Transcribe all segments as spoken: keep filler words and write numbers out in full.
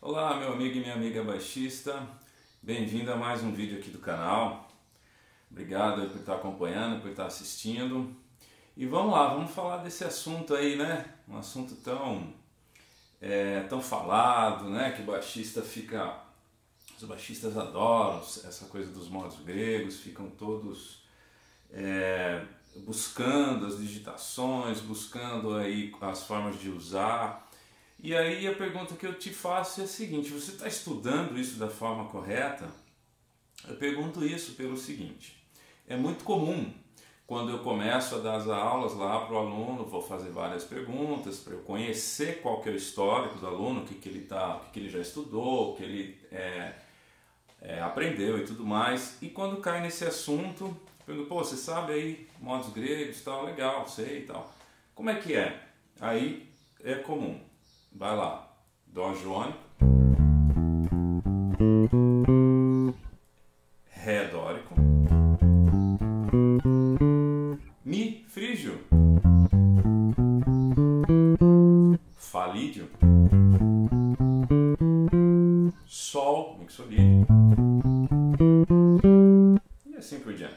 Olá, meu amigo e minha amiga baixista, bem-vindo a mais um vídeo aqui do canal. Obrigado por estar acompanhando, por estar assistindo. E vamos lá, vamos falar desse assunto aí, né? Um assunto tão, é, tão falado, né? Que o baixista fica... Os baixistas adoram essa coisa dos modos gregos, ficam todos... É, buscando as digitações, buscando aí as formas de usar. E aí a pergunta que eu te faço é a seguinte: você está estudando isso da forma correta? Eu pergunto isso pelo seguinte: é muito comum quando eu começo a dar as aulas lá para o aluno, vou fazer várias perguntas para eu conhecer qual que é o histórico do aluno, o que, que ele tá, o que, que ele já estudou, o que ele é, é, aprendeu e tudo mais. E quando cai nesse assunto, pergunto: pô, você sabe aí modos gregos e tal? Legal, sei e tal. Como é que é? Aí é comum. Vai lá. Dó jônico. Ré dórico. Mi frígio. Fá lídio. Sol mixolídio. E assim por diante.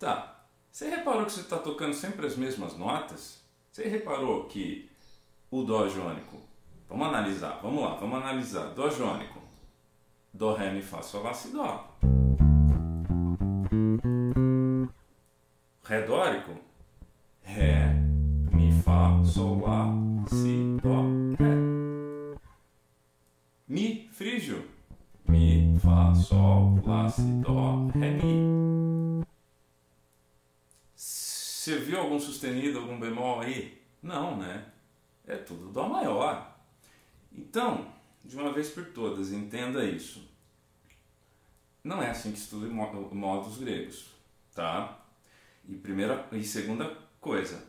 Tá, você reparou que você está tocando sempre as mesmas notas? Você reparou que o dó jônico, vamos analisar, vamos lá, vamos analisar, dó jônico, dó, ré, mi, fá, sol, lá, si, dó. Ré dórico, ré, mi, fá, sol, lá, si, dó, ré. Mi frígio, mi, fá, sol, lá, si, dó, ré, mi. Você viu algum sustenido, algum bemol aí? Não, né? É tudo dó maior. Então, de uma vez por todas, entenda isso. Não é assim que estuda modos gregos, tá? E primeira e segunda coisa.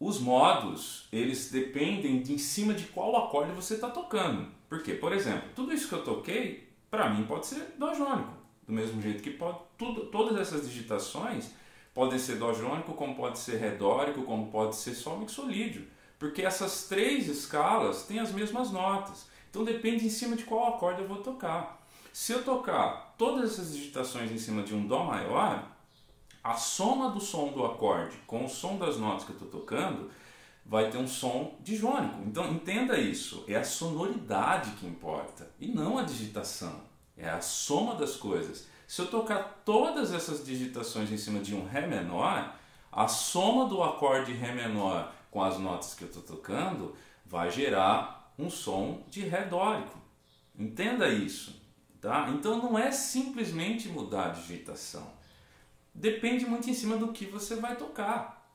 Os modos, eles dependem de em cima de qual acorde você está tocando. Por quê? Por exemplo, tudo isso que eu toquei, para mim pode ser dó jônico. Do mesmo jeito que pode, tudo, todas essas digitações... Podem ser dó jônico, como pode ser ré dórico, como pode ser sol mixolídio. Porque essas três escalas têm as mesmas notas. Então depende em cima de qual acorde eu vou tocar. Se eu tocar todas essas digitações em cima de um dó maior, a soma do som do acorde com o som das notas que eu estou tocando vai ter um som de jônico. Então entenda isso, é a sonoridade que importa e não a digitação. É a soma das coisas. Se eu tocar todas essas digitações em cima de um ré menor, a soma do acorde ré menor com as notas que eu estou tocando vai gerar um som de ré dórico. Entenda isso, tá? Então não é simplesmente mudar a digitação. Depende muito em cima do que você vai tocar.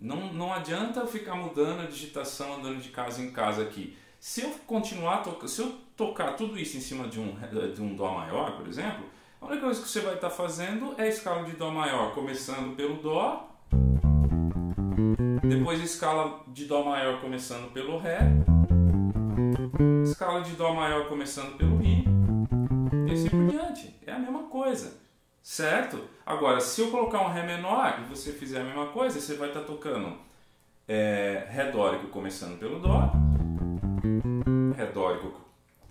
Não, não adianta eu ficar mudando a digitação, andando de casa em casa aqui. Se eu continuar tocando, se eu tocar tudo isso em cima de um, de um dó maior, por exemplo... A única coisa que você vai estar fazendo é a escala de dó maior, começando pelo dó, depois a escala de dó maior começando pelo ré, escala de dó maior começando pelo mi, e assim por diante. É a mesma coisa, certo? Agora, se eu colocar um ré menor e você fizer a mesma coisa, você vai estar tocando é, ré dórico começando pelo dó, ré dórico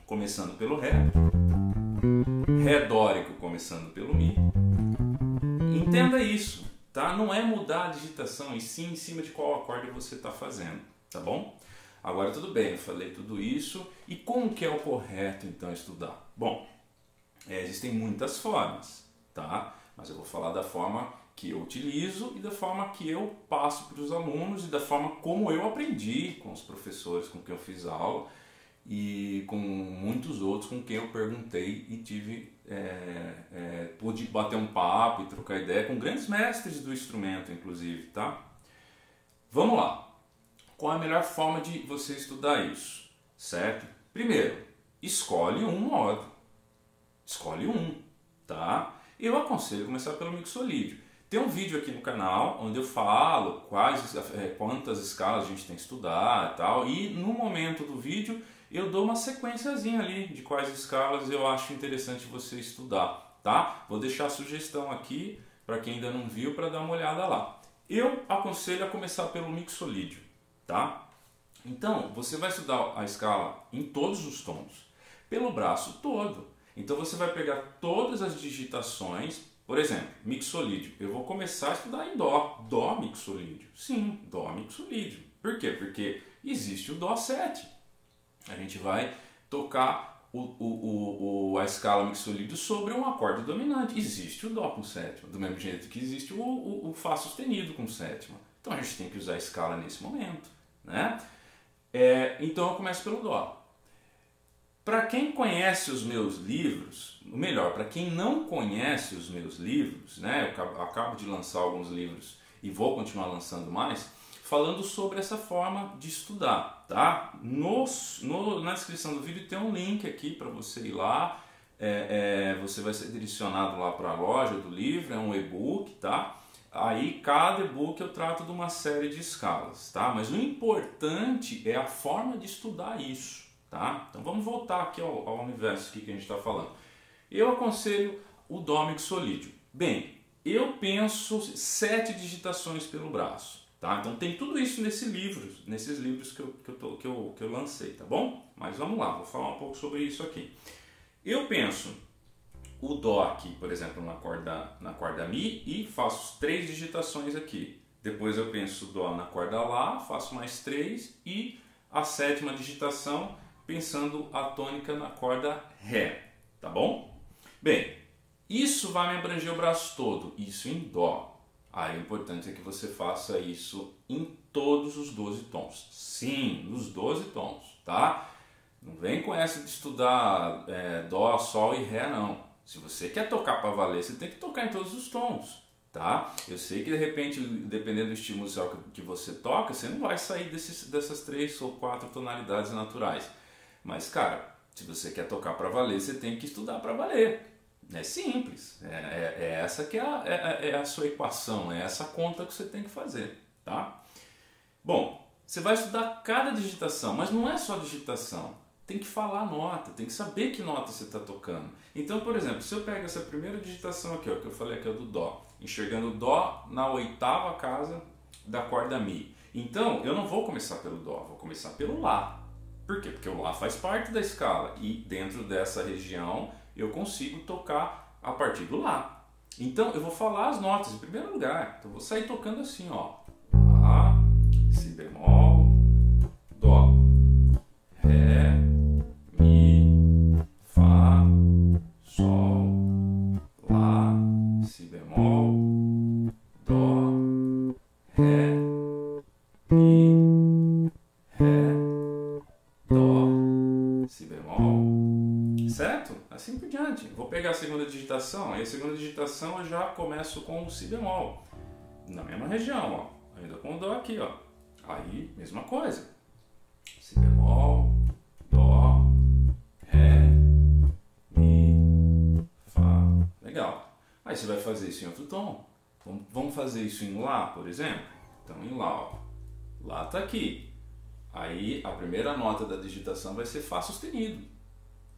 começando pelo ré, ré dórico começando pelo mi. Entenda isso, tá? Não é mudar a digitação, e sim em cima de qual acorde você está fazendo, tá bom? Agora tudo bem, eu falei tudo isso. E como que é o correto então estudar? Bom, é, existem muitas formas, tá? Mas eu vou falar da forma que eu utilizo e da forma que eu passo para os alunos e da forma como eu aprendi com os professores com quem eu fiz aula. E com muitos outros com quem eu perguntei e tive é, é, pude bater um papo e trocar ideia com grandes mestres do instrumento, inclusive, tá? Vamos lá. Qual é a melhor forma de você estudar isso, certo? Primeiro, escolhe um modo. Escolhe um, tá? Eu aconselho começar pelo mixolídio. Tem um vídeo aqui no canal onde eu falo quais, quantas escalas a gente tem que estudar e tal. E no momento do vídeo... eu dou uma sequenciazinha ali de quais escalas eu acho interessante você estudar, tá? Vou deixar a sugestão aqui para quem ainda não viu, para dar uma olhada lá. Eu aconselho a começar pelo mixolídio, tá? Então, você vai estudar a escala em todos os tons, pelo braço todo. Então, você vai pegar todas as digitações, por exemplo, mixolídio. Eu vou começar a estudar em Dó. Dó mixolídio. Sim, Dó mixolídio. Por quê? Porque existe o Dó sete. A gente vai tocar o, o, o, a escala mixolídio sobre um acorde dominante. Existe o Dó com sétima, do mesmo jeito que existe o, o, o Fá sustenido com sétima. Então, a gente tem que usar a escala nesse momento, né? É, então, eu começo pelo Dó. Para quem conhece os meus livros, ou melhor, para quem não conhece os meus livros, né, eu acabo de lançar alguns livros e vou continuar lançando mais, falando sobre essa forma de estudar, tá? No, no, na descrição do vídeo tem um link aqui para você ir lá, é, é, você vai ser direcionado lá para a loja do livro, é um e-book, tá? Aí cada e-book eu trato de uma série de escalas, tá? Mas o importante é a forma de estudar isso, tá? Então vamos voltar aqui ao, ao universo aqui que a gente está falando. Eu aconselho o Dó mixolídio. Bem, eu penso sete digitações pelo braço, tá? Então tem tudo isso nesse livro, nesses livros que eu, que eu, tô, que eu, que eu lancei, tá bom? Mas vamos lá, vou falar um pouco sobre isso aqui. Eu penso o Dó aqui, por exemplo, na corda, na corda Mi, e faço três digitações aqui. Depois eu penso Dó na corda Lá, faço mais três, e a sétima digitação pensando a tônica na corda Ré, tá bom? Bem, isso vai me abranger o braço todo, isso em Dó. Aí o importante é que você faça isso em todos os doze tons. Sim, nos doze tons, tá? Não vem com essa de estudar é, Dó, Sol e Ré, não. Se você quer tocar para valer, você tem que tocar em todos os tons, tá? Eu sei que de repente, dependendo do estímulo que você toca, você não vai sair desses, dessas três ou quatro tonalidades naturais. Mas, cara, se você quer tocar para valer, você tem que estudar para valer. É simples. É, é, é essa que é a, é, é a sua equação, é essa conta que você tem que fazer, tá? Bom, você vai estudar cada digitação, mas não é só digitação. Tem que falar a nota, tem que saber que nota você está tocando. Então, por exemplo, se eu pego essa primeira digitação aqui, ó, que eu falei aqui, é do Dó, enxergando o Dó na oitava casa da corda Mi. Então, eu não vou começar pelo Dó, vou começar pelo Lá. Por quê? Porque o Lá faz parte da escala e dentro dessa região eu consigo tocar a partir do Lá. Então, eu vou falar as notas em primeiro lugar. Então, eu vou sair tocando assim, ó. Lá, Si bemol, Dó, Ré, vou pegar a segunda digitação, aí a segunda digitação eu já começo com o Si bemol, na mesma região, ó, ainda com o Dó aqui, ó. Aí, mesma coisa, Si bemol, Dó, Ré, Mi, Fá, legal. Aí você vai fazer isso em outro tom, vamos fazer isso em Lá, por exemplo, então em Lá, ó. Lá tá aqui, aí a primeira nota da digitação vai ser Fá sustenido.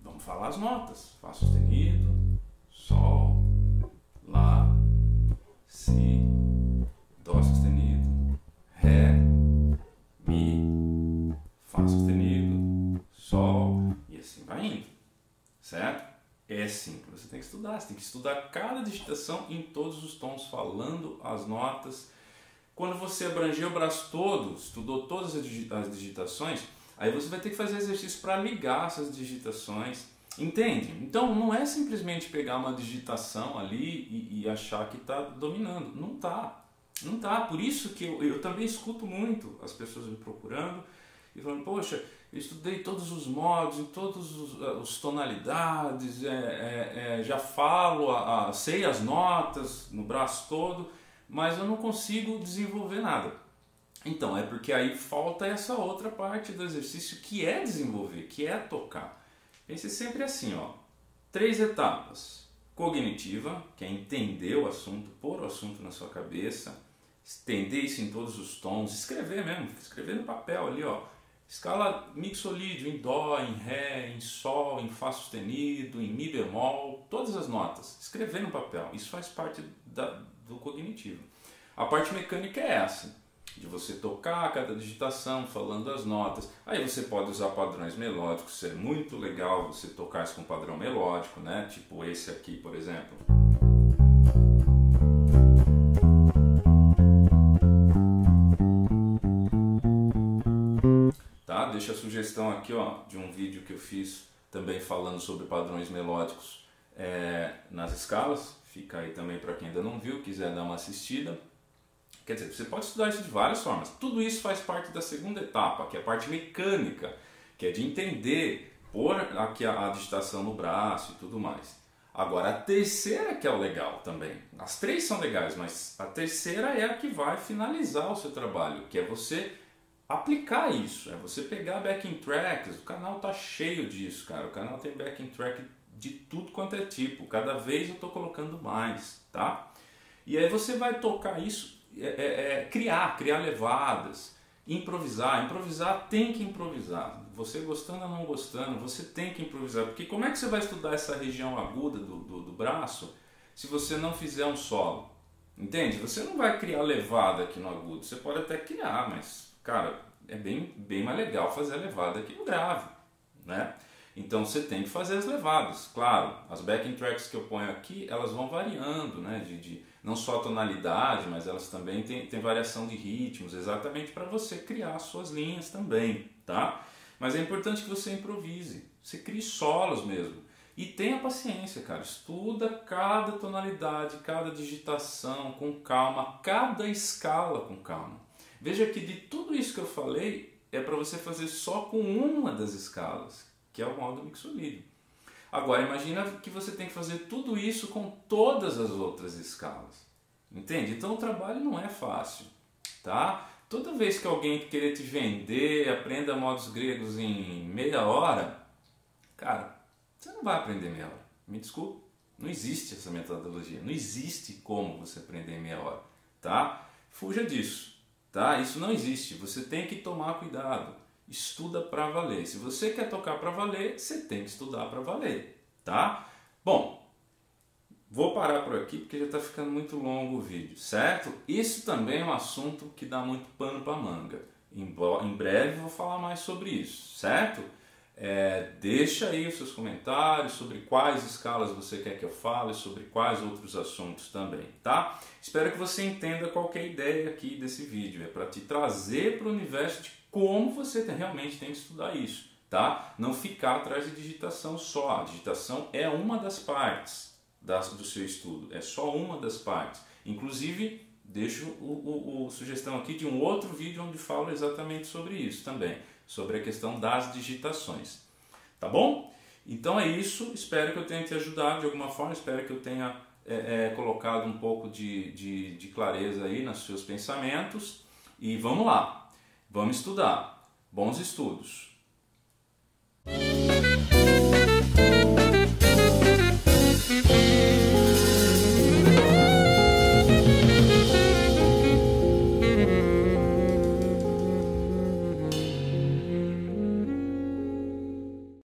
Vamos falar as notas. Fá sustenido, Sol, Lá, Si, Dó sustenido, Ré, Mi, Fá sustenido, Sol, e assim vai indo, certo? É simples, você tem que estudar, você tem que estudar cada digitação em todos os tons, falando as notas. Quando você abrangeu o braço todo, estudou todas as digitações, aí você vai ter que fazer exercício para ligar essas digitações, entende? Então não é simplesmente pegar uma digitação ali e, e achar que está dominando. Não tá, não tá. Por isso que eu, eu também escuto muito as pessoas me procurando e falando, poxa, eu estudei todos os modos, em todas as tonalidades, é, é, é, já falo, a, a, sei as notas no braço todo, mas eu não consigo desenvolver nada. Então, é porque aí falta essa outra parte do exercício que é desenvolver, que é tocar. Pense sempre assim, ó. Três etapas. Cognitiva, que é entender o assunto, pôr o assunto na sua cabeça, estender isso em todos os tons, escrever mesmo, escrever no papel ali, ó. Escala mixolídio em Dó, em Ré, em Sol, em Fá sustenido, em Mi bemol, todas as notas. Escrever no papel, isso faz parte da, do cognitivo. A parte mecânica é essa, de você tocar cada digitação, falando as notas. Aí você pode usar padrões melódicos, é muito legal você tocar isso com padrão melódico, né? Tipo esse aqui, por exemplo. Tá? Deixa a sugestão aqui, ó, de um vídeo que eu fiz também falando sobre padrões melódicos é, nas escalas. Fica aí também para quem ainda não viu, quiser dar uma assistida. Quer dizer, você pode estudar isso de várias formas. Tudo isso faz parte da segunda etapa, que é a parte mecânica, que é de entender, pôr aqui a, a digitação no braço e tudo mais. Agora, a terceira que é o legal também. As três são legais, mas a terceira é a que vai finalizar o seu trabalho, que é você aplicar isso. É você pegar backing tracks. O canal tá cheio disso, cara. O canal tem backing track de tudo quanto é tipo. Cada vez eu tô colocando mais, tá? E aí você vai tocar isso. É, é, é criar, criar levadas, improvisar, improvisar tem que improvisar, você gostando ou não gostando, você tem que improvisar, porque como é que você vai estudar essa região aguda do, do, do braço se você não fizer um solo, entende? Você não vai criar levada aqui no agudo, você pode até criar, mas cara, é bem, bem mais legal fazer a levada aqui no grave, né? Então você tem que fazer as levadas, claro, as backing tracks que eu ponho aqui, elas vão variando, né? de, de, não só a tonalidade, mas elas também têm, têm variação de ritmos, exatamente para você criar suas linhas também, tá? Mas é importante que você improvise, você crie solos mesmo, e tenha paciência, cara, estuda cada tonalidade, cada digitação com calma, cada escala com calma. Veja que de tudo isso que eu falei, é para você fazer só com uma das escalas, que é o modo mixolídio. Agora, imagina que você tem que fazer tudo isso com todas as outras escalas. Entende? Então o trabalho não é fácil, tá? Toda vez que alguém querer te vender, aprenda modos gregos em meia hora, cara, você não vai aprender meia hora. Me desculpa, não existe essa metodologia. Não existe como você aprender em meia hora, tá? Fuja disso, tá? Isso não existe. Você tem que tomar cuidado. Estuda para valer. Se você quer tocar para valer, você tem que estudar para valer, tá? Bom, vou parar por aqui porque já está ficando muito longo o vídeo, certo? Isso também é um assunto que dá muito pano para manga. Em breve vou falar mais sobre isso, certo? É, deixa aí os seus comentários sobre quais escalas você quer que eu fale, sobre quais outros assuntos também, tá? Espero que você entenda qualquer ideia aqui desse vídeo. É para te trazer para o universo de como você realmente tem que estudar isso, tá? Não ficar atrás de digitação só. A digitação é uma das partes das, do seu estudo, é só uma das partes. Inclusive, deixo o, o, o sugestão aqui de um outro vídeo onde falo exatamente sobre isso também, sobre a questão das digitações, tá bom? Então é isso, espero que eu tenha te ajudado de alguma forma, espero que eu tenha é, é, colocado um pouco de, de, de clareza aí nos seus pensamentos e vamos lá, vamos estudar, bons estudos!